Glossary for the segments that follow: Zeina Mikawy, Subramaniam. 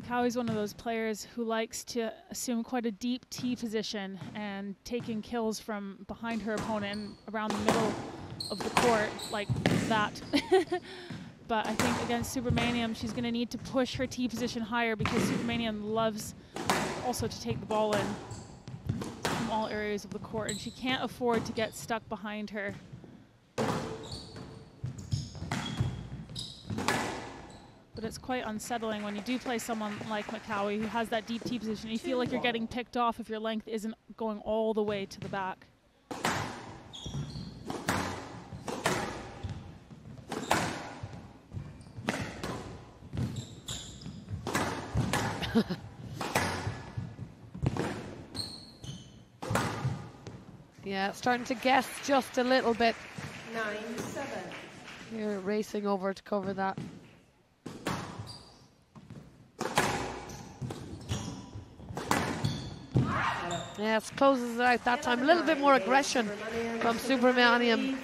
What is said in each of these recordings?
Mikawy's one of those players who likes to assume quite a deep tee position and taking kills from behind her opponent and around the middle of the court like that. But I think against Subramaniam, she's going to need to push her tee position higher because Subramaniam loves also to take the ball in from all areas of the court, and she can't afford to get stuck behind her. But it's quite unsettling when you do play someone like Mikawy who has that deep tee position. You feel like you're getting picked off if your length isn't going all the way to the back. Yeah, starting to guess just a little bit. 9-7. You're racing over to cover that. Yes, closes it out that time. A little bit more aggression from Subramaniam.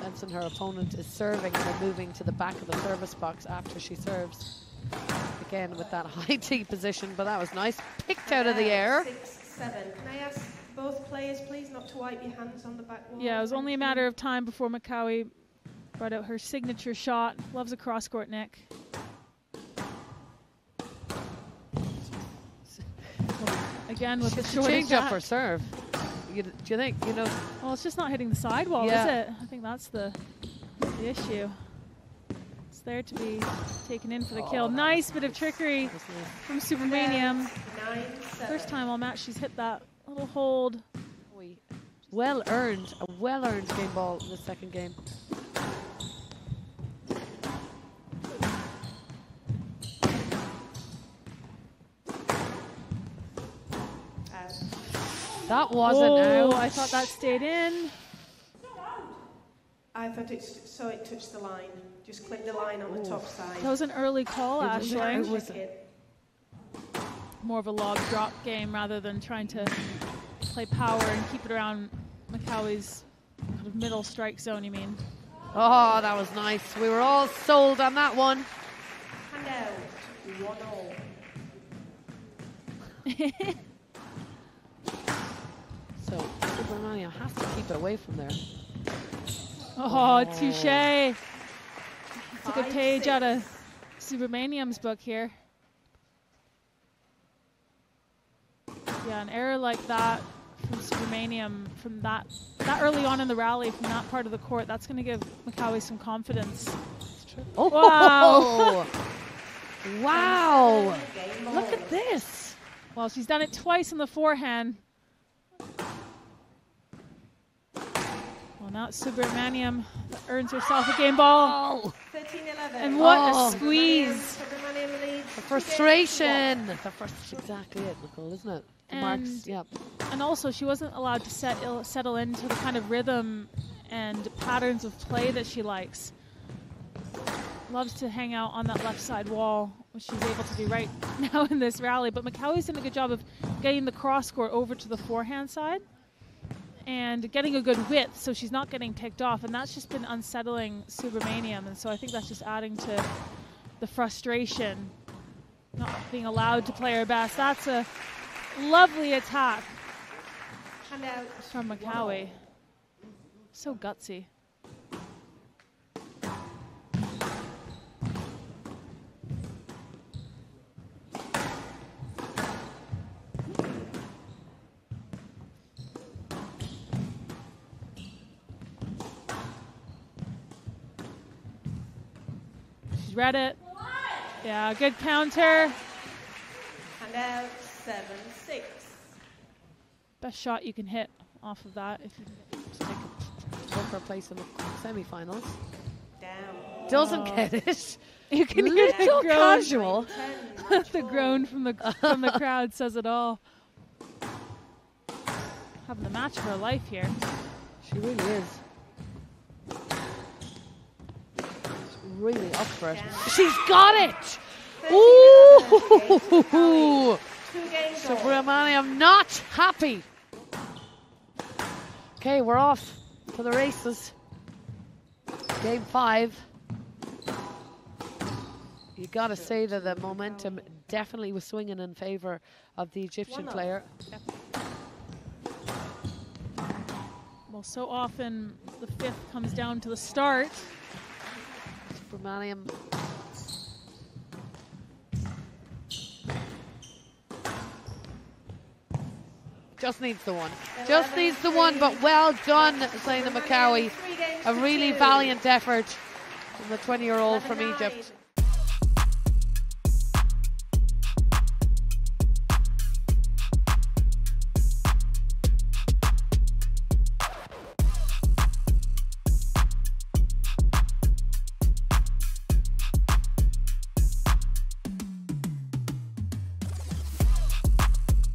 Sensing her opponent is serving and then moving to the back of the service box after she serves. Again with that high tee position, but that was nice. Picked out of the air. 6-7. Can I ask both players, please, not to wipe your hands on the back wall? Yeah, it was only a matter of time before Mikawy brought out her signature shot. Loves a cross-court neck. Again with the short change up her serve. Do you think, you know? Well, it's just not hitting the sidewall, is it? I think that's the issue. It's there to be taken in for the kill. Nice bit of trickery from Subramaniam. First time all match, she's hit that little hold. Well earned, a well earned game ball in the second game. That wasn't out. I thought that stayed in. I thought it touched the line. Just clicked the line on the top side. That was an early call, Ashley. It was more of a log drop game rather than trying to play power and keep it around Mikawy's kind of middle strike zone, you mean? Oh, that was nice. We were all sold on that one. Hand out. 1-0. So Subramaniam has to keep it away from there. Oh, touché. Took a page out of Subramaniam's book here. Yeah, an error like that from Subramaniam from that early on in the rally from that part of the court, that's going to give Mikawy some confidence. Oh. Wow. Wow. Look at this. Well, she's done it twice on the forehand. Well, now it's Subramaniam that earns herself a game ball. 13-11. And what a squeeze. The frustration. That's exactly it, Nicole, isn't it? The marks, yep. And also, she wasn't allowed to settle into the kind of rhythm and patterns of play that she likes. Loves to hang out on that left side wall, which she's able to do right now in this rally. But Mikawy's done a good job of getting the cross court over to the forehand side and getting a good width, so she's not getting picked off, and that's just been unsettling Subramaniam, and so I think that's just adding to the frustration, not being allowed to play her best. That's a lovely attack from Mikawy. So gutsy. Read it. Yeah, good counter. And out 7-6. Best shot you can hit off of that if you just take a poker place in the semifinals. Down. Doesn't get it. You can hear the groan. Casual. The groan from the crowd says it all. Having the match of her life here. She really is. Really up for it. She's got it! Ooh! Subramaniam not happy. Okay, we're off to the races. Game 5. You got to say that the momentum definitely was swinging in favor of the Egyptian player. Yep. Well, so often the fifth comes down to the start. Subramaniam. Just needs the one. Just needs the one, but well done, Zeina Mikawy. A really valiant effort from the 20-year-old from Egypt.